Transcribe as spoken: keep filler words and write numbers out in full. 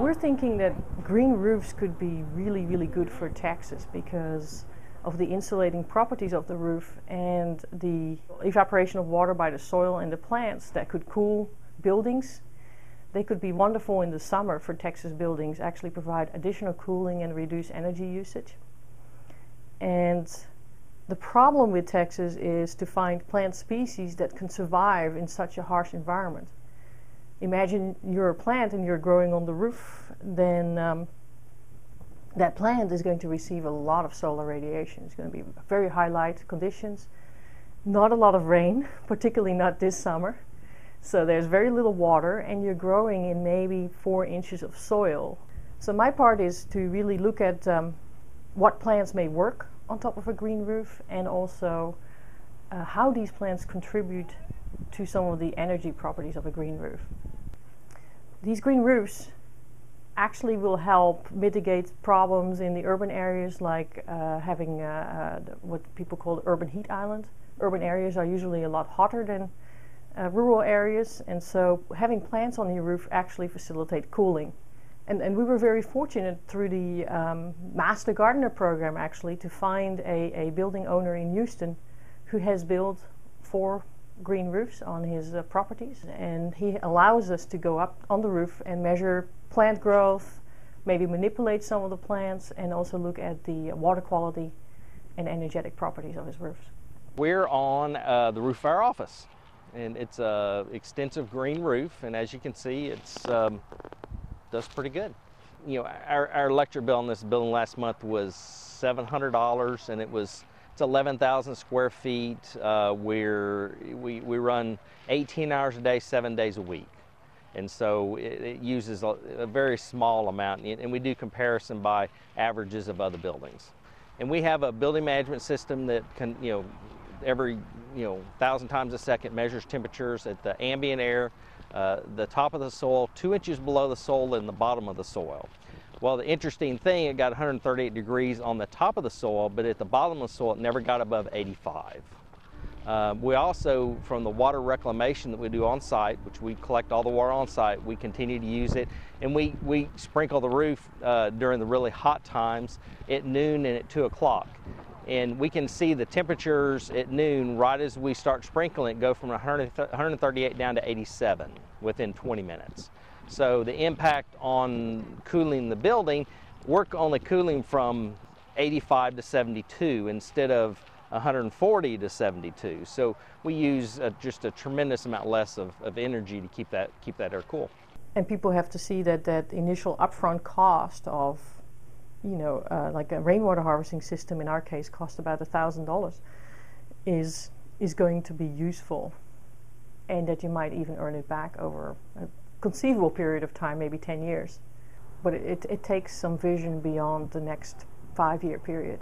We're thinking that green roofs could be really, really good for taxes because of the insulating properties of the roof and the evaporation of water by the soil and the plants that could cool buildings. They could be wonderful in the summer for Texas buildings, actually provide additional cooling and reduce energy usage. And the problem with Texas is to find plant species that can survive in such a harsh environment. Imagine you're a plant and you're growing on the roof, then um, that plant is going to receive a lot of solar radiation. It's going to be very high light conditions, not a lot of rain, particularly not this summer. So there's very little water and you're growing in maybe four inches of soil. So my part is to really look at um, what plants may work on top of a green roof and also uh, how these plants contribute to some of the energy properties of a green roof. These green roofs actually will help mitigate problems in the urban areas like uh, having uh, uh, what people call urban heat island. Urban areas are usually a lot hotter than Uh, rural areas, and so having plants on your roof actually facilitate cooling. And, and we were very fortunate through the um, Master Gardener program actually to find a, a building owner in Houston who has built four green roofs on his uh, properties, and he allows us to go up on the roof and measure plant growth, maybe manipulate some of the plants, and also look at the water quality and energetic properties of his roofs. We're on uh, the roof of our office. And it's an extensive green roof, and as you can see, it's um, does pretty good. You know, our, our electric bill on this building last month was seven hundred dollars, and it was it's eleven thousand square feet. Uh, we're we we run eighteen hours a day, seven days a week, and so it, it uses a, a very small amount. And we do comparison by averages of other buildings, and we have a building management system that can you know. every you know thousand times a second measures temperatures at the ambient air, uh, the top of the soil, two inches below the soil, and the bottom of the soil. Well, the interesting thing, it got one hundred thirty-eight degrees on the top of the soil, but at the bottom of the soil it never got above eighty-five. Uh, we also, from the water reclamation that we do on site, which we collect all the water on site, we continue to use it, and we, we sprinkle the roof uh, during the really hot times at noon and at two o'clock. And we can see the temperatures at noon, right as we start sprinkling it, go from one hundred thirty-eight down to eighty-seven within twenty minutes. So the impact on cooling the building, we're only cooling from eighty-five to seventy-two instead of one hundred forty to seventy-two. So we use a, just a tremendous amount less of, of energy to keep that, keep that air cool. And people have to see that that initial upfront cost of you know, uh, like a rainwater harvesting system in our case cost about a thousand dollars is is going to be useful, and that you might even earn it back over a conceivable period of time, maybe ten years. But it, it takes some vision beyond the next five year period.